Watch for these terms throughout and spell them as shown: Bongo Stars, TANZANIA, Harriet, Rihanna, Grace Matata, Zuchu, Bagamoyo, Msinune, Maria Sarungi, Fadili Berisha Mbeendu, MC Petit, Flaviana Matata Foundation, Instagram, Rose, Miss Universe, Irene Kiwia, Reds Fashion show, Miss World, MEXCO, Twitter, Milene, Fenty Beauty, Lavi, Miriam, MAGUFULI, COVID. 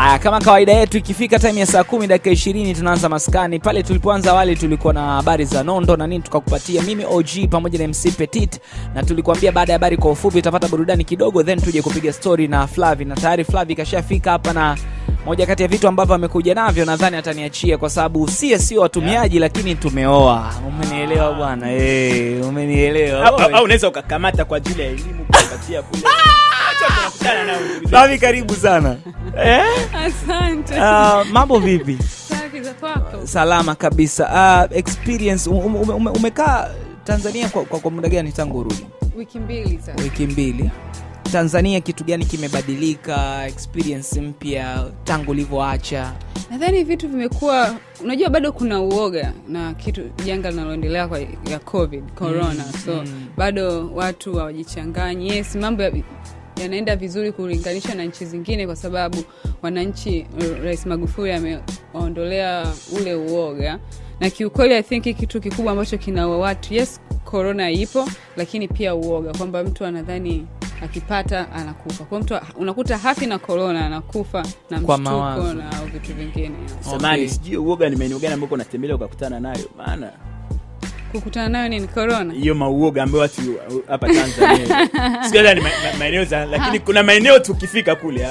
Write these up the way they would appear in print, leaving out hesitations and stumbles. Haya, kama kawaida yetu ikifika time ya saa 10 dakika 20 tunaanza maskani. Pale tulipoanza awali tulikuwa na habari za nondo na nini tukakupatia mimi OG pamoja na MC Petit, na tulikuambia baada ya habari kwa ufupi utapata burudani kidogo, then tuje kupiga story na Flavi, na tayari Flavi kashafika hapa na moja kati ya vitu ambavyo amekuja navyo nadhani ataniachia kwa sababu sio watumiaji, lakini tumeoa. Umenielewa bwana? Umenielewa. Au unaweza ukakamata kwa ajili ya elimu kupatia kule. Flavi karibu sana. Asante. Mambo vipi? Salama kabisa. Experience umekaa Tanzania kwa muda gani tangu urudi? Wiki mbili sasa. Wiki mbili. Tanzania kitu gani kimebadilika, experience mpya tangu livoacha? Nadhani vitu vimekuwa, unajua bado kuna uoga na kitu janga linaloendelea kwa ya COVID, corona. Bado watu hawajichanganyi. Yes, mambo yanaenda vizuri kulinganisha na nchi zingine kwa sababu wananchi, Rais Magufuli ameondolea ule uoga. Na kiukweli I think kitu kikubwa ambacho kinaua watu, yes, corona ipo, lakini pia uoga kwamba mtu anadhani akipata anakufa. Kwa mtu unakuta hafi na corona anakufa na mshtuko na vitu vingine. Samani sijui uoga ni maeneo gani ambako unatembelea ukakutana nayo? Maana kukutana nayo ni corona. Hiyo mauoga ambayo watu hapa Tanzania. Sijui ni maeneo lakini kuna maeneo tukifika kule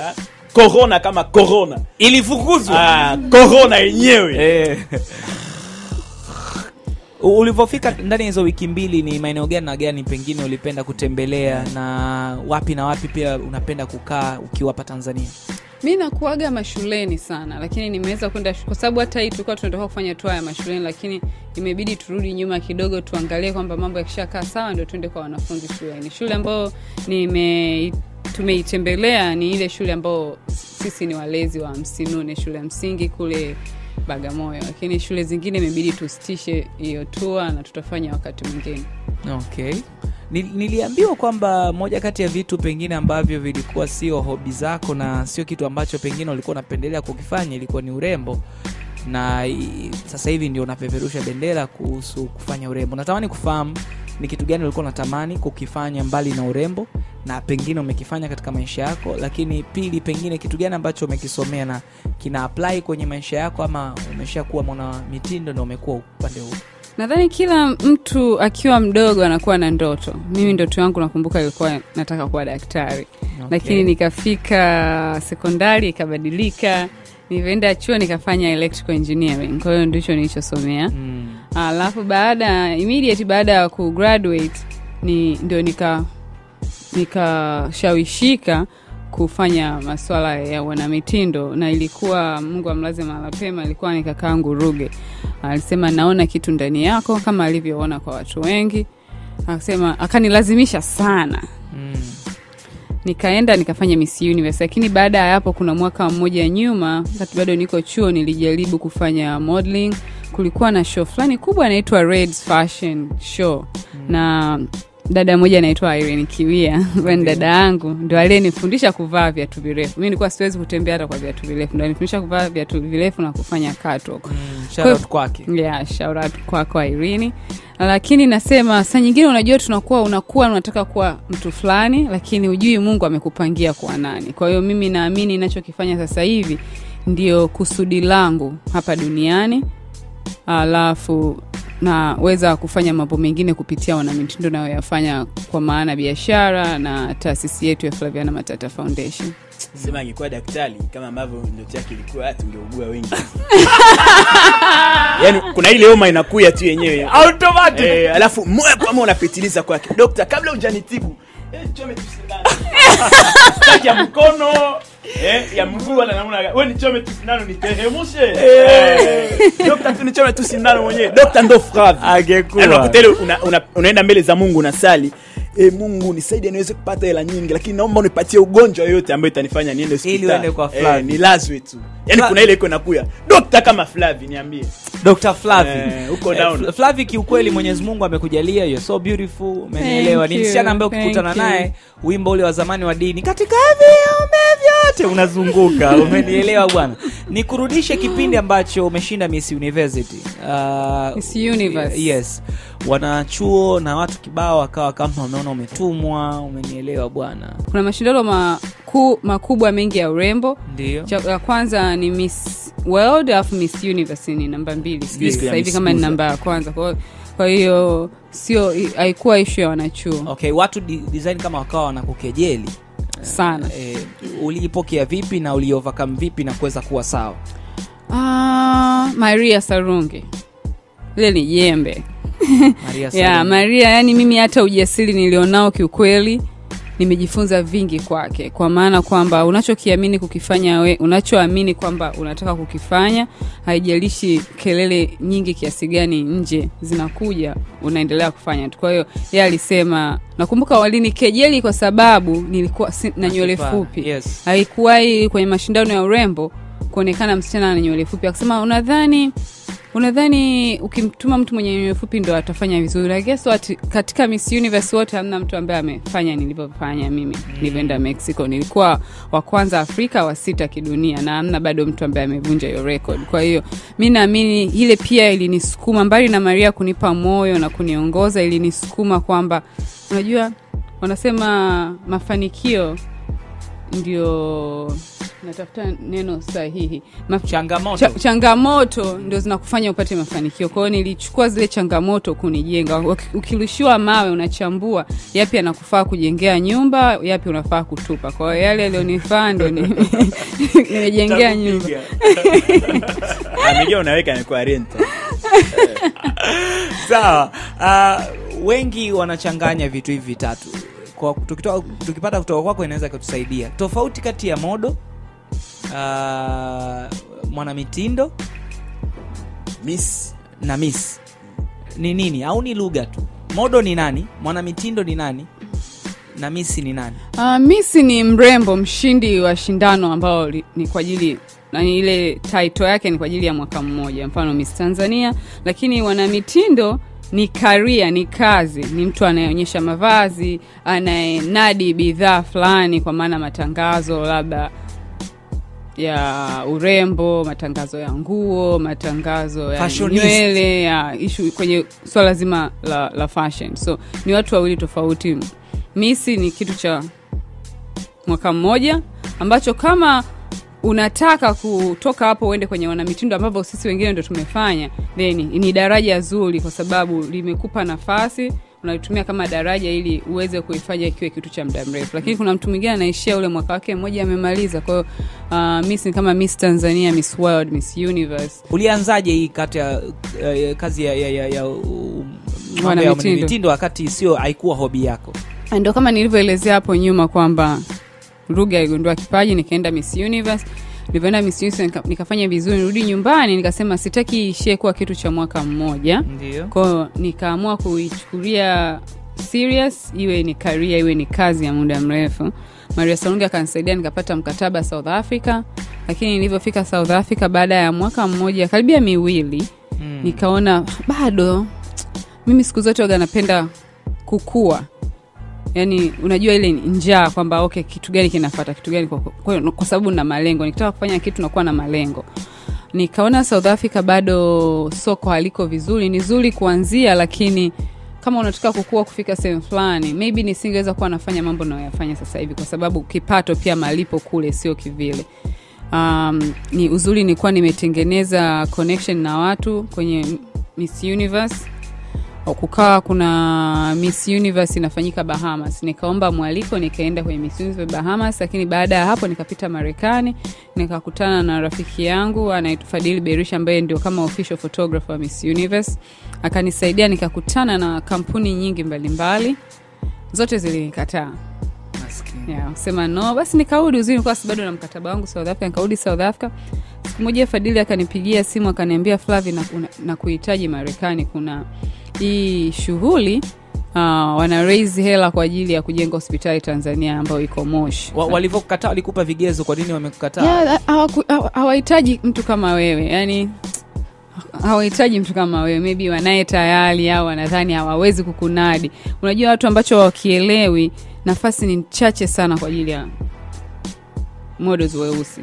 corona kama corona ilifukuzwa. Corona yenyewe. Ulipofika ndani hizo wiki mbili ni maeneo gani na gani pengine ulipenda kutembelea na wapi pia unapenda kukaa ukiwa hapa Tanzania? Mimi nakuaga mashuleni sana, lakini nimeweza kwenda kwa sababu hata hii tulikuwa tunataka kufanya tour ya mashuleni, lakini imebidi turudi nyuma kidogo tuangalie kwamba mambo yakishakaa sawa ndio twende kwa wanafunzi shuleni. Shule ambayo tumeitembelea ni ile shule ambayo sisi ni walezi wa Msinune, shule ya msingi kule Bagamoyo, lakini shule zingine imebidi tusitishe hiyo tour na tutafanya wakati mwingine. Okay. Niliambiwa kwamba moja kati ya vitu pengine ambavyo vilikuwa sio hobi zako na sio kitu ambacho pengine ulikuwa unapendelea kukifanya ilikuwa ni urembo, na sasa hivi ndio unapeperusha bendera kuhusu kufanya urembo. Natamani kufahamu ni kitu gani ulikuwa unatamani kukifanya mbali na urembo na pengine umekifanya katika maisha yako, lakini pili pengine kitu gani ambacho umekisomea na kina apply kwenye maisha yako ama umeshakuwa mwana mitindo na umekuwa upande huo? Nadhani kila mtu akiwa mdogo anakuwa na ndoto. Mimi ndoto yangu nakumbuka ilikuwa nataka kuwa daktari. Okay. Lakini nikafika sekondari ikabadilika. Nilienda chuo nikafanya electrical engineering. Kwa hiyo ndicho nilichosomea. Alafu immediately baada ya kugraduate ndio nikashawishika kufanya masuala ya wanamitindo, na ilikuwa Mungu amlaze mahali pema, ilikuwa nikakaa Nguruge. Alisema naona kitu ndani yako kama alivyoona kwa watu wengi. Akasema akanilazimisha sana. Nikaenda nikafanya Miss Universe, lakini baada ya hapo kuna mwaka mmoja nyuma wakati bado niko chuo nilijaribu kufanya modeling. Kulikuwa na show fulani kubwa inaitwa Reds Fashion show na dada mmoja anaitwa Irene Kiwia, wenda dada yangu ndio alinifundisha kuvaa viatu virefu. Mimi nilikuwa siwezi kutembea hata kwa viatu virefu, ndio alinifundisha kuvaa viatu virefu na kufanya catwalk. Shout out kwake. Yeah, shout out kwa Irene. Lakini nasema saa nyingine unajua unakuwa unataka kuwa mtu fulani lakini hujui Mungu amekupangia kuwa nani. Kwa hiyo mimi naamini ninachokifanya sasa hivi ndio kusudi langu hapa duniani. Alafu na weza kufanya mambo mengine kupitia wanamitindo na wayafanya kwa maana biashara na taasisi yetu ya Flaviana Matata Foundation. Sema angekuwa daktari kama ambavyo ndoto yake ilikuwa atungeugua wengi. Yaani kuna ile homa inakuja tu yenyewe. Automatic. Alafu mwe kama unapitiliza kwake. Daktari kabla hujanitibu, chome tu sindano. Staki ya mkono, ya mguu wala namna gani. Wewe nichome tu sindano nitehemushe. Daktari tunichome tu sindano mwenyewe. Daktari ndo Flavi. Angekuwa. Unakutele unaenda mbele za Mungu unasali. Mungu nisaidie niweze kupata hela nyingi, lakini naomba unipatie ugonjwa yoyote ambayo itanifanya niende hospitali. Ili uende kwa Flavi. Nilazwe tu. Yaani kuna ile iko inakuja. Daktari kama Flavi niambie. Dr. Flavi. Uko down. Flavi kiukweli Mwenyezi Mungu amekujalia, you so beautiful. Umenielewa. Ni msichana ambaye ukikutana naye wimbo ule wa zamani wa dini katika hivi umevyote unazunguka. Umenielewa bwana. ni kurudishe kipindi ambacho umeshinda Miss University. Miss Universe. Yes. Wanachuo na watu kibao wakawa kama wameona umetumwa, umenielewa bwana. Kuna mashindano makubwa mengi ya urembo. Ndio. Ya kwanza ni Miss World of Miss Universe ni namba 2. Sasa hivi kama ni namba ya kwanza. Kwa hiyo sio haikuwa issue ya wanachuo. Okay, watu design kama wakawa wanakukejeli sana. Uliipokea vipi na uliovercome vipi na kuweza kuwa sawa? Maria Sarungi. Leni jembe. Maria Sarungi. Yeah, Maria, yani mimi hata ujasiri nilionao kiukweli nimejifunza vingi kwake. Kwa maana kwamba unachokiamini kukifanya wewe, unachoamini kwamba unataka kukifanya, haijalishi kelele nyingi kiasi gani nje zinakuja, unaendelea kufanya. Kwa hiyo yeye alisema, nakumbuka walinikejeli kwa sababu nilikuwa na nywele fupi. Yes. Haikuwahi kwenye mashindano ya urembo kuonekana msichana na nywele fupi. Akasema unadhani ukimtuma mtu mwenye nywele fupi ndo atafanya vizuri. I guess what katika Miss Universe wote hamna mtu ambaye amefanya nilivyofanya mimi. Nilienda Mexico, nilikuwa wa kwanza Afrika, wa 6 kidunia, na hamna bado mtu ambaye amevunja hiyo record. Kwa hiyo mimi naamini ile pia ilinisukuma, mbali na Maria kunipa moyo na kuniongoza, ilinisukuma kwamba unajua wanasema mafanikio ndio natafuta neno sahihi. Changamoto. Changamoto ndio zinakufanya upate mafanikio. Kwa hiyo nilichukua zile changamoto kunijenga. Ukirushiwa mawe unachambua yapi yanakufaa kujengea nyumba, yapi unafaa kutupa. Kwa hiyo yale alionifaa ndio nimejengea nyumba. Amejua unaweka ni kwa renta. Sawa. Wengi wanachanganya vitu hivi vitatu. Kwa tukipata kutoka kwako inaweza kutusaidia. Tofauti kati ya modo, mwanamitindo, miss na miss ni nini? Au ni lugha tu? Modo ni nani? Mwanamitindo ni nani? Na miss ni nani? Miss ni mrembo mshindi wa shindano ambao ni kwa ajili, na ile title yake ni kwa ajili ya mwaka mmoja, mfano Miss Tanzania. Lakini wanamitindo ni career, ni kazi, ni mtu anayeonyesha mavazi, anayenadi bidhaa fulani, kwa maana matangazo labda ya urembo, matangazo ya nguo, matangazo ya nywele, ya issue kwenye swala zima la fashion. So ni watu wawili tofauti. Miss ni kitu cha mwaka mmoja ambacho kama unataka kutoka hapo uende kwenye wanamitindo ambao sisi wengine ndio tumefanya, then ni daraja zuri kwa sababu limekupa nafasi, unalitumia kama daraja ili uweze kuifanya kiwe kitu cha muda mrefu. Lakini kuna mtu mwingine anaishia ule mwaka wake mmoja amemaliza. Kwa hiyo Miss ni kama Miss Tanzania, Miss World, Miss Universe. Ulianzaje hii kati ya kazi ya wanamitindo wakati sio haikuwa hobi yako? Ndio kama nilivyoelezea hapo nyuma kwamba Ruga igundua kipaji, nikaenda Miss Universe. Nilipoenda Miss Universe nikafanya vizuri, nirudi nyumbani nikasema sitaki ishie kuwa kitu cha mwaka mmoja. Ndio. Kwa hiyo nikaamua kuichukulia serious, iwe ni career, iwe ni kazi ya muda mrefu. Maria Sarungi akanisaidia, nikapata mkataba South Africa. Lakini nilipofika South Africa baada ya mwaka mmoja, karibia miwili, nikaona bado mimi siku zote huwa napenda kukua. Yani unajua ile njaa kwamba okay kitu gani kinafuata, kitu gani, kwa sababu na malengo, nikitaka kufanya kitu na kuwa na malengo. Nikaona South Africa bado soko haliko vizuri, ni nzuri kuanzia lakini kama unataka kukua kufika sehemu fulani, maybe nisingeweza kuwa nafanya mambo ninayoyafanya sasa hivi kwa sababu kipato pia malipo kule sio kivile. Ni uzuri nilikuwa nimetengeneza connection na watu kwenye Miss Universe. Kukaa kuna Miss Universe inafanyika Bahamas. Nikaomba mwaliko nikaenda kwenye Miss Universe Bahamas, lakini baada ya hapo nikapita Marekani, nikakutana na rafiki yangu anaitwa Fadili Berisha Mbeendu, ndio kama official photographer wa Miss Universe. Akanisaidia, nikakutana na kampuni nyingi mbalimbali. Zote zilinikataa. Maskini. Yeah, sema no, basi nikarudi uzini kwa sababu bado na mkataba wangu South Africa, nikarudi South Africa. Siku moja Fadili akanipigia simu akaniambia Flavi na kuhitaji Marekani, kuna hii shughuli wana raise hela kwa ajili ya kujenga hospitali Tanzania ambayo iko Moshi. Walivyokukataa walikupa vigezo kwa nini wamekukataa? Yeah, hawahitaji mtu kama wewe. Yani hawahitaji mtu kama wewe. Maybe wanaye tayari au wanadhani hawawezi kukunadi. Unajua watu ambacho wakielewi, nafasi ni chache sana kwa ajili ya models weusi.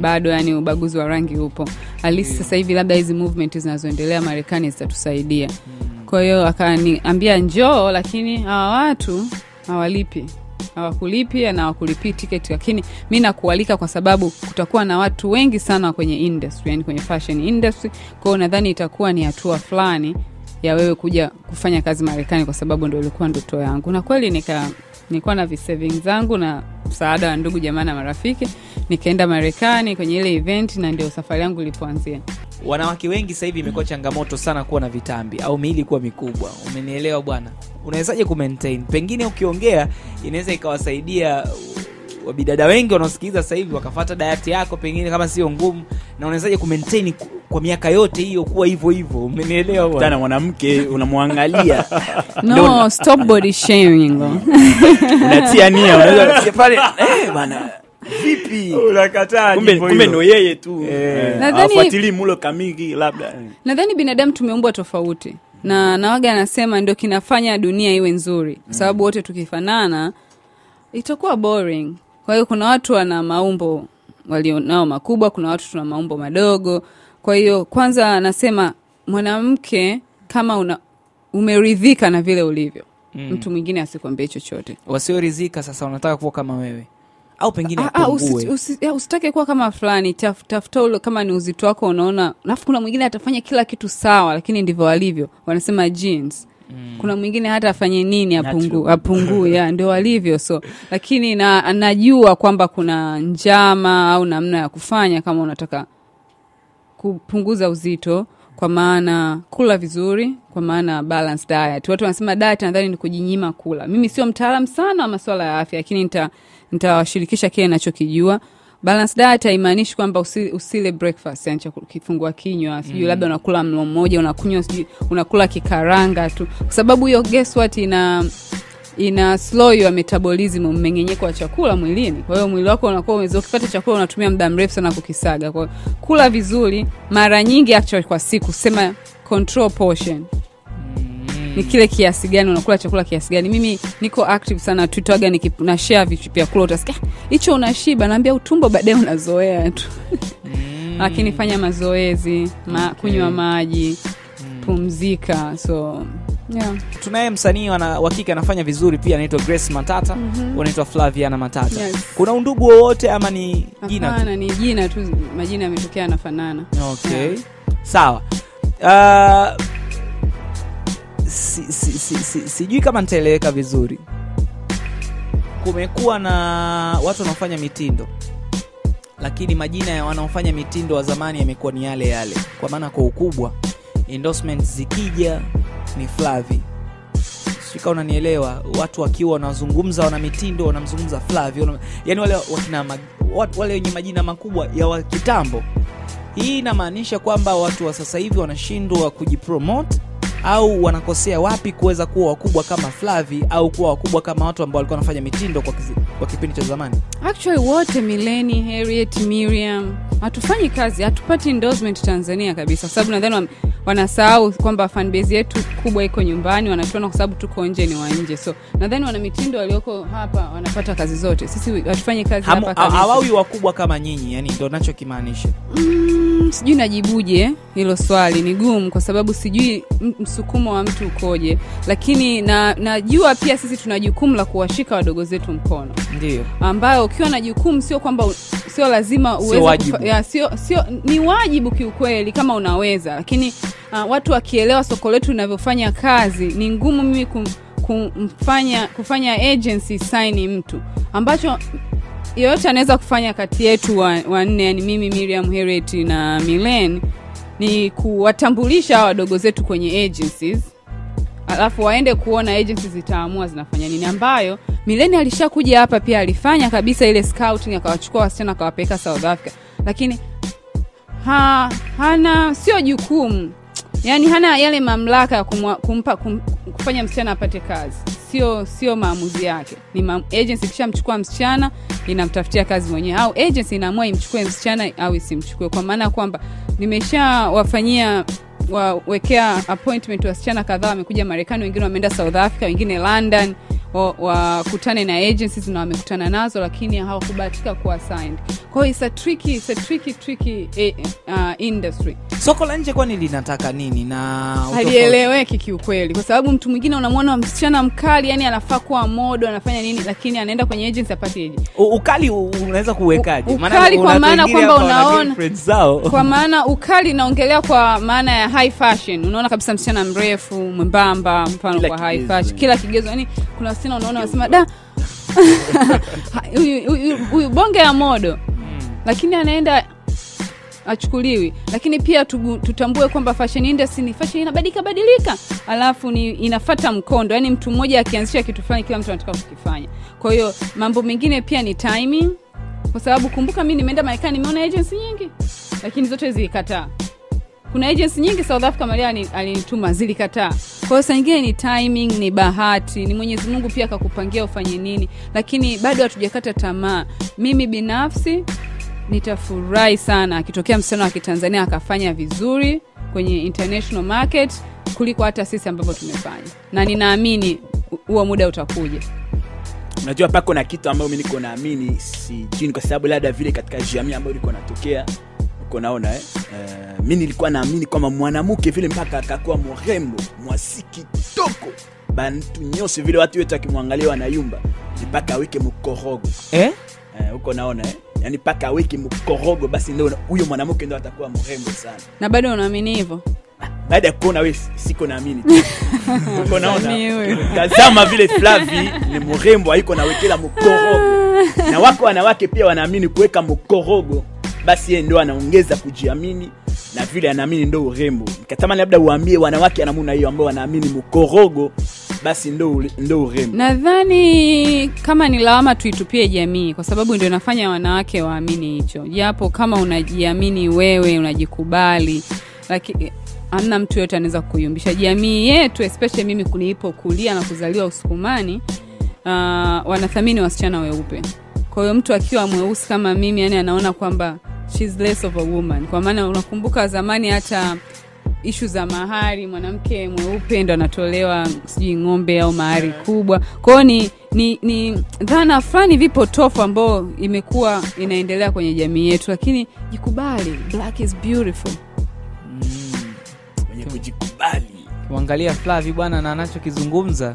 Bado yani ubaguzi wa rangi upo. At least sasa hivi labda hizi movement zinazoendelea Marekani zitatusaidia. Kwa hiyo akaniambia njoo, lakini hawa watu hawalipi. Hawakulipia na hawakulipi tiketi, lakini mimi nakualika kwa sababu kutakuwa na watu wengi sana kwenye industry, yani kwenye fashion industry. Kwa hiyo nadhani itakuwa ni hatua fulani ya wewe kuja kufanya kazi Marekani kwa sababu ndio ilikuwa ndoto yangu. Na kweli nilikuwa na visavings zangu na msaada wa ndugu jamaa na marafiki, nikaenda Marekani kwenye ile event na ndio safari yangu ilipoanzia. Wanawake wengi sasa hivi imekuwa changamoto sana kuwa na vitambi au miili kuwa mikubwa. Umenielewa bwana? Unawezaje kumaintain? Pengine ukiongea inaweza ikawasaidia wabidada wengi wanaosikiliza sasa hivi wakafuata diet yako pengine kama sio ngumu, na unawezaje kumaintain kwa miaka yote hiyo kuwa hivyo hivyo? Umenielewa bwana? Tana mwanamke unamwangalia. No, stop body shaming. Unatia nia, unaweza usifanye bwana. Vipi unakataa hivyo? Kumbe no yeye tu. Afuatilie mulo kamili labda. Nadhani binadamu tumeumbwa tofauti. Na nawaga anasema ndio kinafanya dunia iwe nzuri. Kwa sababu wote tukifanana itakuwa boring. Kwa hiyo kuna watu wana maumbo walionao makubwa, kuna watu tuna maumbo madogo. Kwa hiyo kwanza anasema mwanamke kama umeridhika na vile ulivyo, mtu mwingine asikwambie chochote. Wasioridhika sasa wanataka kuwa kama wewe. Au pengine apungue. Usitake kuwa kama fulani, tafuta kama ni uzito wako unaona. Alafu kuna mwingine atafanya kila kitu sawa lakini ndivyo walivyo. Wanasema jeans. Kuna mwingine hata afanye nini apungue, ya ndio walivyo. So lakini anajua kwamba kuna njama au namna ya kufanya kama unataka kupunguza uzito, kwa maana kula vizuri, kwa maana balanced diet. Watu wanasema diet nadhani ni kujinyima kula. Mimi sio mtaalamu sana wa masuala ya afya lakini nitawashirikisha kile ninachokijua. Balanced diet haimaanishi kwamba usile breakfast, yani kifungua kinywa, sijui labda unakula mlo mmoja, unakunywa sijui unakula kikaranga tu. Kwa sababu hiyo guess what ina slow your metabolism, mmeng'enyeko wa chakula mwilini. Kwa hiyo mwili wako unakuwa ukipata chakula unatumia muda mrefu sana kukisaga. Kwa kula vizuri mara nyingi actually kwa siku, sema control portion. Ni kile kiasi gani unakula chakula kiasi gani. Mimi niko active sana Twitter gani na share vitu pia kula, utasikia hicho unashiba, naambia utumbo baadaye unazoea tu. Lakini fanya mazoezi, kunywa maji, pumzika. So yeah. Tunaye msanii wa kike anafanya vizuri pia, anaitwa Grace Matata, anaitwa Flaviana Matata. Yes. Kuna undugu wowote ama ni jina tu? Hapana, ni jina tu, majina yametokea yanafanana. Okay. Yeah. Sawa. Sijui kama nitaeleweka vizuri. Kumekuwa na watu wanaofanya mitindo, lakini majina ya wanaofanya mitindo wa zamani yamekuwa ni yale yale. Kwa maana kwa ukubwa, endorsements zikija ni Flavi. Sika unanielewa, watu wakiwa wanazungumza wana mitindo wanamzungumza Flavi. Yaani wale wale wenye majina makubwa ya wakitambo. Hii inamaanisha kwamba watu wa sasa hivi wanashindwa kujipromote au wanakosea wapi kuweza kuwa wakubwa kama Flavi au kuwa wakubwa kama watu ambao walikuwa wanafanya mitindo kwa kipindi cha zamani. Actually wote Milene, Harriet, Miriam hatufanyi kazi, hatupati endorsement Tanzania kabisa. Sababu nadhani wanasahau kwamba fanbase yetu kubwa iko nyumbani, wanatuona kwa sababu tuko nje ni wa nje. So nadhani wana mitindo walioko hapa wanapata kazi zote. Sisi hatufanyi kazi hapa kabisa. Hawawi wakubwa kama nyinyi, yani ndio ninachokimaanisha. Sijui najibuje hilo swali, ni gumu kwa sababu sijui msukumo wa mtu ukoje, lakini najua pia sisi tuna jukumu la kuwashika wadogo zetu mkono. Ndio. Ambayo ukiwa na jukumu sio kwamba sio lazima uweze, sio ni wajibu kiukweli kama unaweza, lakini watu wakielewa soko letu linavyofanya kazi, ni ngumu mimi kufanya agency sign mtu ambacho yote anaweza kufanya kati yetu wanne, yani mimi, Miriam, Harriet na Milene, ni kuwatambulisha wadogo zetu kwenye agencies. Alafu waende kuona agencies zitaamua zinafanya nini, ambayo Milene alishakuja hapa pia alifanya kabisa ile scouting, akawachukua wasichana akawapeleka South Africa. Lakini hana sio jukumu. Yani hana yale mamlaka ya kufanya msichana apate kazi. Sio maamuzi yake. Ni agency kishamchukua msichana inamtafutia kazi mwenyewe, au agency inaamua imchukue msichana au isimchukue. Kwa maana kwamba nimeshawafanyia wawekea appointment wasichana kadhaa wamekuja Marekani, wengine wameenda South Africa, wengine London, wakutane na agencies na wamekutana nazo lakini hawakubahatika kuwa signed. Kwa hiyo it's a tricky industry. Soko la nje kwani linataka nini na halieleweki kiukweli, kwa sababu mtu mwingine unamwona msichana mkali, yani anafaa kuwa modo, anafanya nini, lakini anaenda kwenye agency apate aje. Ukali unaweza kuwekaje? Ukali kwa maana kwamba unaona kwa maana ukali naongelea kwa maana ya high fashion. Unaona kabisa msichana mrefu, mwembamba, mfano kwa high fashion, kila kigezo. Yani kuna wasina unaona wasema da huyu bonge ya modo, lakini anaenda achukuliwi. Lakini pia tutambue kwamba fashion industry ni fashion inabadilika, alafu ni inafuata mkondo. Yani mtu mmoja akianzisha kitu fulani kila mtu anataka kukifanya. Kwa hiyo mambo mengine pia ni timing, kwa sababu kumbuka mimi nimeenda Marekani, nimeona agency nyingi lakini zote zilikataa. Kuna agency nyingi South Africa, Maria alinituma, zilikataa. Kwa hiyo saa nyingine ni timing, ni bahati, ni Mwenyezi Mungu pia akakupangia ufanye nini, lakini bado hatujakata tamaa. Mimi binafsi nitafurahi sana akitokea msichana wa Kitanzania akafanya vizuri kwenye international market kuliko hata sisi ambavyo tumefanya. Na ninaamini huo muda utakuja. Unajua hapa kuna kitu ambacho mimi niko naamini si chini, kwa sababu labda vile katika jamii ambayo niko natokea uko naona mimi nilikuwa naamini kama mwanamke vile mpaka akakuwa mrembo, mwasiki toko, bantu nyose vile watu wetu akimwangalia wanayumba, mpaka aweke mkorogo. Uko naona yani mpaka aweke mkorogo, basi ndio huyo mwanamke ndio atakuwa mrembo sana. Na bado unaamini hivyo? Baada kuona wewe siko naamini. Uko naona? Tazama vile Flavi ni mrembo, haiko nawekela mkorogo. Na wako wanawake pia wanaamini kuweka mkorogo, basi yeye ndio anaongeza kujiamini, na vile anaamini ndio urembo. Nikatamani labda uambie wanawake anamuna hiyo ambao wanaamini mkorogo basi ndio urembo. Nadhani kama ni lawama tuitupie jamii, kwa sababu ndio inafanya wanawake waamini hicho. Japo kama unajiamini wewe, unajikubali, lakini amna mtu yote anaweza kuyumbisha. Jamii yetu especially mimi kuniipo kulia na kuzaliwa Usukumani, wanathamini wasichana weupe. Kwa hiyo mtu akiwa mweusi kama mimi, yani anaona kwamba she's less of a woman. Kwa maana unakumbuka zamani hata issue za mahari, mwanamke mweupe ndo anatolewa sijui ngombe au mahari kubwa. Kwa hiyo ni dhana fulani vipotofu ambao imekuwa inaendelea kwenye jamii yetu, lakini jikubali, black is beautiful. Kujikubali. Kuangalia Flavi bwana na anachokizungumza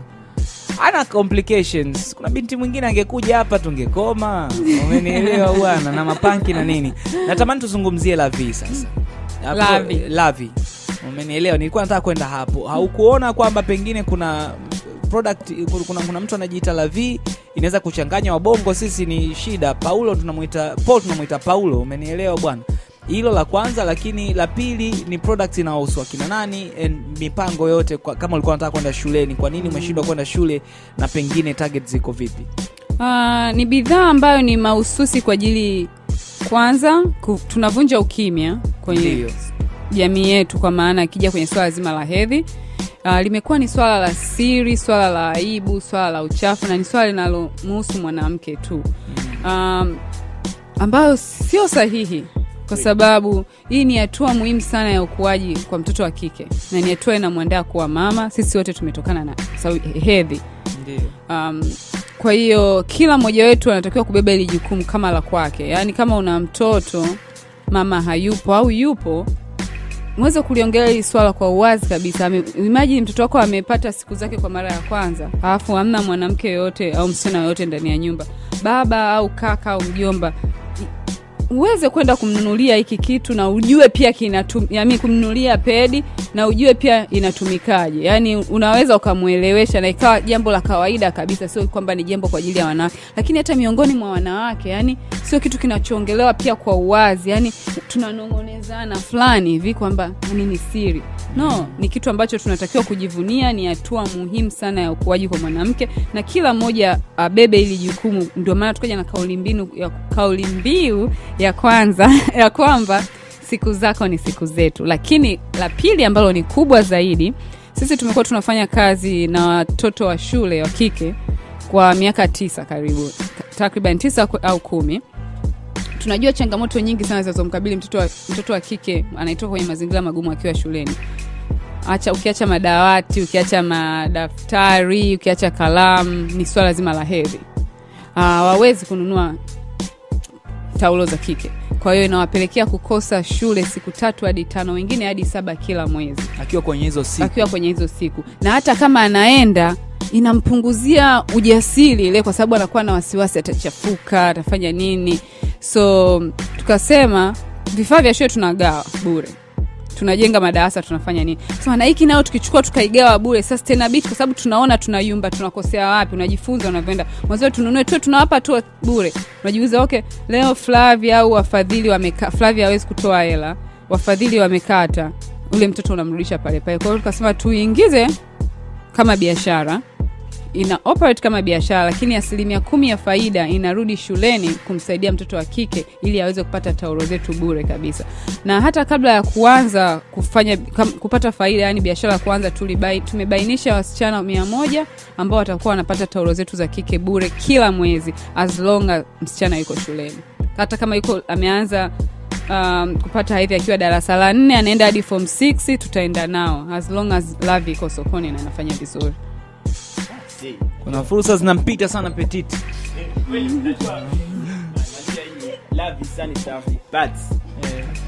ana complications. Kuna binti mwingine angekuja hapa tungekoma. Umenielewa bwana, na mapanki na nini. Natamani tuzungumzie Lavi sasa. Lavi. Umenielewa, nilikuwa nataka kwenda hapo. Haukuona kwamba pengine kuna product, kuna mtu anajiita Lavi, inaweza kuchanganya wabongo, sisi ni shida. Paul tunamuita Paulo, umenielewa bwana. Hilo la kwanza, lakini la pili ni product inahusu akina nani and mipango yote kwa, kama ulikuwa unataka kwenda shuleni, kwa nini umeshindwa kwenda shule na pengine target ziko vipi? Ni bidhaa ambayo ni mahususi kwa ajili kwanza tunavunja ukimya kwenye jamii yetu, kwa maana ikija kwenye swala zima la hedhi. Limekuwa ni swala la siri, swala la aibu, swala la uchafu, na ni swala linalomhusu mwanamke tu. Ambayo sio sahihi. Kwa sababu hii ni hatua muhimu sana ya ukuaji kwa mtoto wa kike, na ni hatua inamwandaa kuwa mama. Sisi wote tumetokana na hedhi. Ndio. Kwa hiyo kila mmoja wetu anatakiwa kubeba ile jukumu kama la kwake. Yaani kama una mtoto mama hayupo au yupo, muweze kuliongelea hili swala kwa uwazi kabisa. Imagine mtoto wako amepata siku zake kwa mara ya kwanza, alafu hamna mwanamke yote au msichana yote ndani ya nyumba, baba au kaka au mjomba, uweze kwenda kumnunulia hiki kitu na ujue pia kinatumia, mimi kumnunulia pedi na ujue pia inatumikaje. Yani unaweza ukamuelewesha na ikawa jambo la kawaida kabisa, sio kwamba ni jambo kwa ajili ya wanawake. Lakini hata miongoni mwa wanawake, yani sio kitu kinachoongelewa pia kwa uwazi. Yani tunanongonezana fulani hivi kwamba yani ni siri. No, ni kitu ambacho tunatakiwa kujivunia. Ni hatua muhimu sana ya ukuaji kwa mwanamke, na kila mmoja abebe ili jukumu. Ndio maana tukaja na kauli mbiu ya kwanza ya kwamba siku zako ni siku zetu. Lakini la pili ambalo ni kubwa zaidi, sisi tumekuwa tunafanya kazi na watoto wa shule wa kike kwa miaka 9 karibu, takriban 9 au 10. Tunajua changamoto nyingi sana zinazomkabili mtoto wa kike anayetoka kwenye mazingira magumu akiwa shuleni. ukiacha madawati, ukiacha madaftari, ukiacha kalamu, ni swala zima la hedhi. Hawawezi kununua taulo za kike. Kwa hiyo inawapelekea kukosa shule siku 3 hadi 5, wengine hadi 7 kila mwezi. Akiwa kwenye hizo siku. Na hata kama anaenda, inampunguzia ujasiri ile, kwa sababu anakuwa na wasiwasi atachafuka, atafanya nini. So tukasema vifaa vya shule tunagawa bure. Tunajenga madarasa, tunafanya nini. So na hiki nao tukichukua tukaigawa bure sustainability, kwa sababu tunaona tunayumba, tunakosea wapi, unajifunza unavenda. Mwanzo tununue tu, tunawapa tu bure. Unajiuliza okay, leo Flavia au wafadhili wamekaa, Flavia hawezi kutoa hela, wafadhili wamekata, ule mtoto unamrudisha pale pale. Kwa hiyo tukasema tuingize kama biashara, ina operate kama biashara, lakini 10% ya faida inarudi shuleni kumsaidia mtoto wa kike ili aweze kupata taulo zetu bure kabisa. Na hata kabla ya kuanza kufanya kupata faida, yani biashara kuanza, tumebainisha wasichana 100 ambao watakuwa wanapata taulo zetu za kike bure kila mwezi, as long as msichana yuko shuleni. Hata kama yuko ameanza kupata hedhi akiwa darasa la 4 anaenda hadi form 6, tutaenda nao as long as Lavi iko sokoni na anafanya vizuri. Kuna fursa zinampita sana Petit. Kweli mnajua. Angalia hii Lavi sana safi. Bats.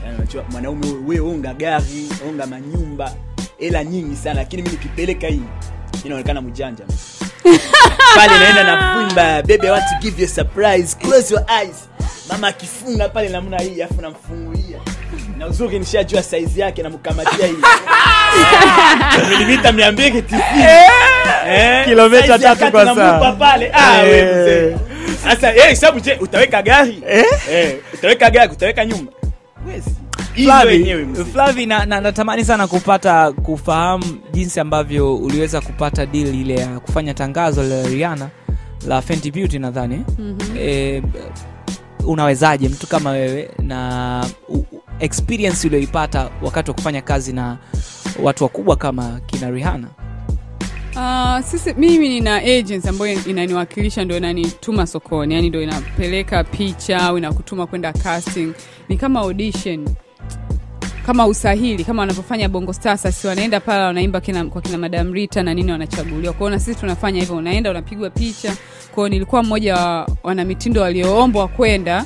Anajua mwanaume wewe unga gari, unga manyumba, hela nyingi sana, lakini mimi nikipeleka hii inaonekana mjanja. Pale naenda na fumba, baby I want to give you a surprise, close your eyes. Mama kifunga pale namna hii afu namfungulia. Na uzuri nishajua size yake na mkamatia hii. Milimita 290. Kilomita 3 kwa saa. Namupa pale. Wewe mzee. Sasa hesabu je, utaweka gari? Utaweka gari, utaweka nyumba. Wezi. Flavi, natamani sana kupata kufahamu jinsi ambavyo uliweza kupata deal ile ya kufanya tangazo la Rihanna la Fenty Beauty nadhani. Unawezaje mtu kama wewe na experience uliyoipata wakati wa kufanya kazi na watu wakubwa kama kina Rihanna? Sisi mimi nina agents ambayo inaniwakilisha, ndio inanituma sokoni, yani ndio inapeleka picha au inakutuma kwenda casting. Ni kama audition, kama usahili, kama wanapofanya Bongo Stars, si wanaenda pala wanaimba kwa kina Madam Rita na nini, wanachaguliwa. Kwa hiyo na sisi tunafanya hivyo, unaenda unapigwa picha. Kwa hiyo nilikuwa mmoja wa wanamitindo walioombwa kwenda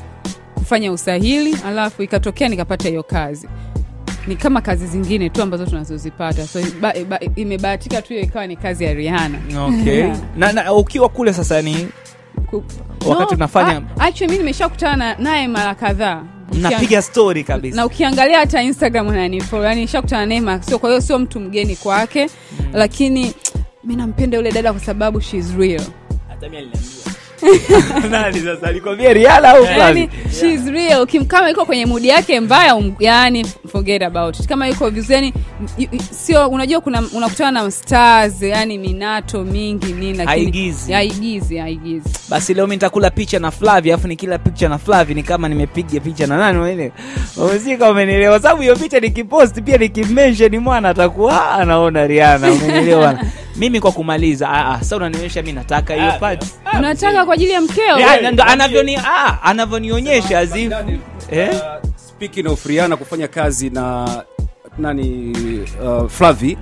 kufanya usahili, alafu ikatokea nikapata hiyo kazi. Ni kama kazi zingine tu ambazo tunazozipata. So imebahatika tu hiyo ikawa ni kazi ya Rihanna. Okay. Yeah. Na ukiwa kule sasa ni wakati tunafanya actually mimi nimeshakutana naye mara kadhaa. Napiga story kabisa. Na ukiangalia hata Instagram ananifollow. Yani nishakutana naye, sio kwa hiyo sio mtu mgeni kwake, lakini mimi nampenda yule dada kwa sababu she's real. Hata mimi aliniambia. Nani sasa alikwambia Rihanna au Flavi? Yani she's real. Ukimkama yuko kwenye mood yake mbaya, yani forget about it. Kama yuko vizuri, sio unajua unakutana na stars, yani minato mingi nini, lakini haigizi. Basi leo mimi nitakula picha na Flavi, afu nikila picha na Flavi ni kama nimepiga picha na nani wale. Wamesika umenielewa, sababu hiyo picha nikipost pia nikimention mwana atakuwa anaona Rihanna, umenielewa. Mimi kwa kumaliza sasa unanionyesha mimi nataka hiyo part. Unataka kwa ajili ya mkeo? Anavyonionyesha azifu. Speaking of Rihanna kufanya kazi na Flavi,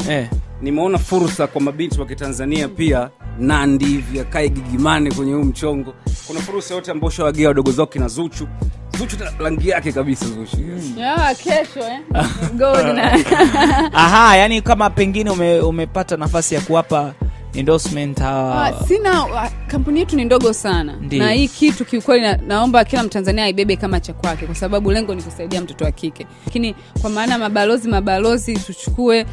nimeona fursa kwa mabinti wa Tanzania pia, Nandi vya Kai Gigimane kwenye huu mchongo. Kuna fursa yote ambayo shawagea wadogo zao kina Zuchu. Zuchu rangi yake kabisa Zuchu. Kesho Golden. Yani kama pengine umepata nafasi ya kuwapa endorsement sina kampuni yetu ni ndogo sana. Ndi. Na hii kitu kiukweli naomba kila Mtanzania aibebe kama cha kwake, kwa sababu lengo ni kusaidia mtoto wa kike. Lakini kwa maana mabalozi tuchukue,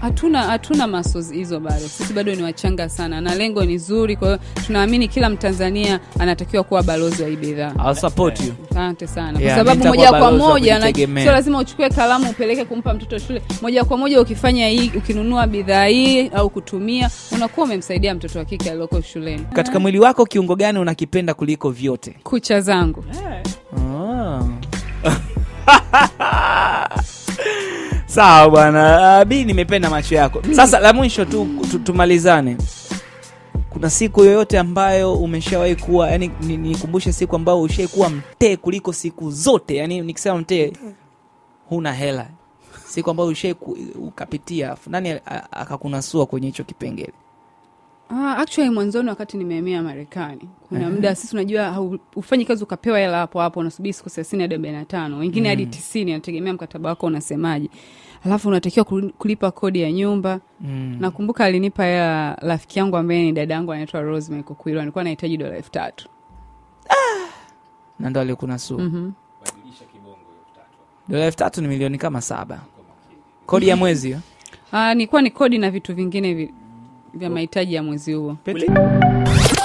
hatuna masozi hizo bado. Sisi bado ni wachanga sana na lengo ni zuri, kwa hiyo tunaamini kila Mtanzania anatakiwa kuwa balozi wa bidhaa. I support you. Asante sana. Kwa sababu moja kwa moja na sio lazima uchukue kalamu upeleke kumpa mtoto shule. Moja kwa moja ukifanya hii, ukinunua bidhaa hii au kutumia, unakuwa umemsaidia mtoto wa kike aliyoko shuleni. Katika mwili wako kiungo gani unakipenda kuliko vyote? Kucha zangu. Sawa bwana, mimi nimependa macho yako. Sasa la mwisho tu tumalizane. Kuna siku yoyote ambayo umeshawahi kuwa, yani nikumbushe siku ambayo ushaikuwa mtee kuliko siku zote, yani nikisema mtee huna hela. siku ambayo ushai ukapitia, nani akakunasua kwenye hicho kipengele? Actually mwanzoni wakati nimehamia Marekani, kuna muda sisi unajua ufanye kazi ukapewa hela hapo hapo, unasubiri siku 60 hadi 45, wengine hadi 90, inategemea mkataba wako unasemaje. Alafu unatakiwa kulipa kodi ya nyumba. Nakumbuka alinipa hela rafiki yangu ambaye ni dadangu anaitwa Rose Mekukwiro, alikuwa anahitaji dola 3000. Na ndo alikunasua. Badilisha kibongo 3000. Dola 3000 ni milioni kama 7. Kodi ya mwezi hiyo? Ni kodi na vitu vingine vya mahitaji ya mwezi huo.